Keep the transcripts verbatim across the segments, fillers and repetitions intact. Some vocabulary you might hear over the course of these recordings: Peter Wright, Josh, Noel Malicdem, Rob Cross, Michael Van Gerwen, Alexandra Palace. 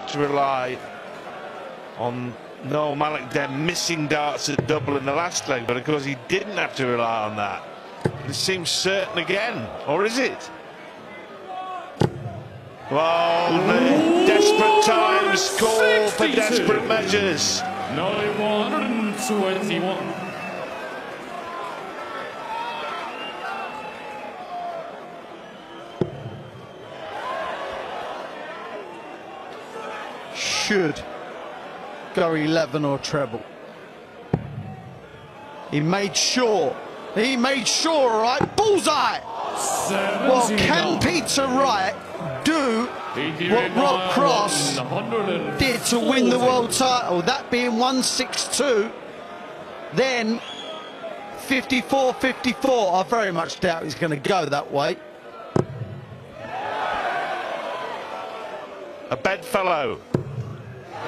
had to rely on Noel Malicdem missing darts at double in the last leg, but of course he didn't have to rely on that. It seems certain again, or is it? Well, the desperate times call for desperate measures. ninety-one twenty-one. Should go eleven or treble. He made sure. He made sure, all right? Bullseye! Well, can Peter Wright do what Rob Cross did to win the world title? That being one six two, then fifty-four fifty-four. I very much doubt he's going to go that way. A bedfellow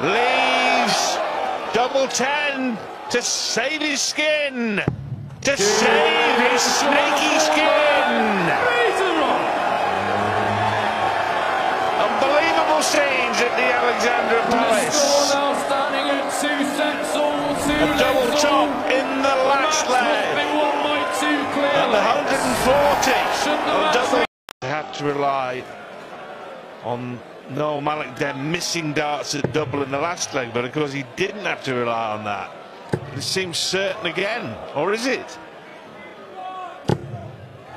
leaves double ten to save his skin. To save his snaky skin! Unbelievable scenes at the Alexandra Palace. A double top in the last leg. And one forty. They had to rely on Noel Malicdem missing darts at double in the last leg, but of course he didn't have to rely on that. It seems certain again, or is it?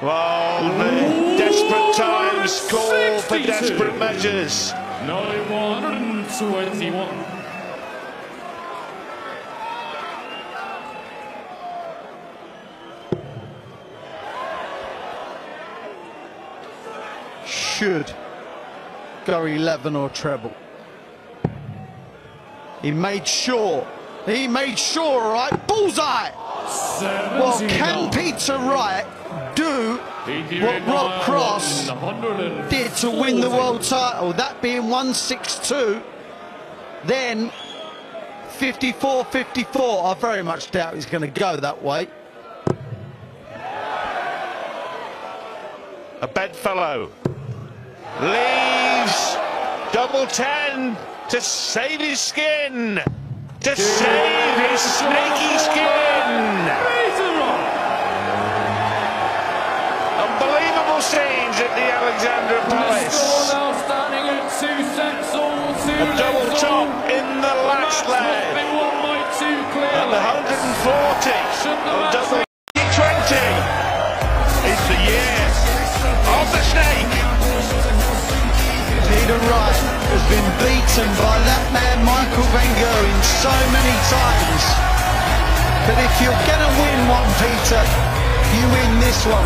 Well, the desperate times call for desperate measures. ninety-one twenty-one. Should go eleven or treble. He made sure. He made sure, all right? Bullseye! Well, can Peter Wright do what Rob Cross did to win the world title? That being one six two, then fifty-four fifty-four. I very much doubt he's going to go that way. A bedfellow leaves double ten to save his skin. To save his snaky skin! Unbelievable scenes at the Alexandra Palace. A double top in the last leg. And one forty. twenty twenty. It's the year of the snake. Peter Wright has been beaten by that man Michael Van Gerwen so many times, but if you're gonna win one, Peter, you win this one.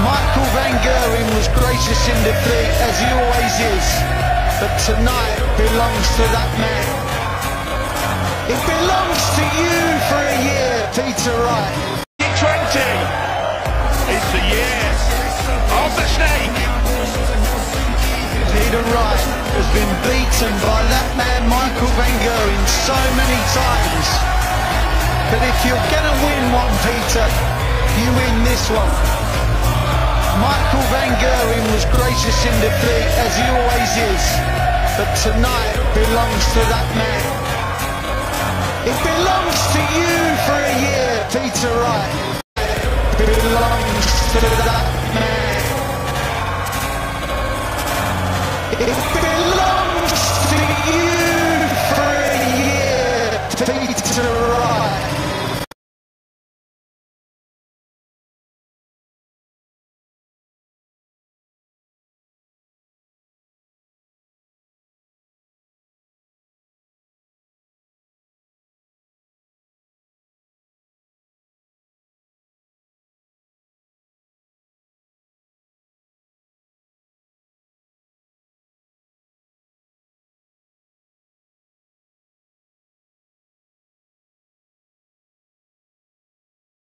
Michael Van Gerwen was gracious in defeat, as he always is, but tonight belongs to that man. It belongs to you for a year, Peter Wright. twenty twenty. It's the year of the snake. Peter Wright has been beaten by that man Michael Van Gerwen so many times, but if you're gonna win one, Peter, you win this one. Michael Van Gerwen was gracious in defeat, as he always is, but tonight belongs to that man. It belongs to you for a year, Peter Wright. It belongs to that man. It's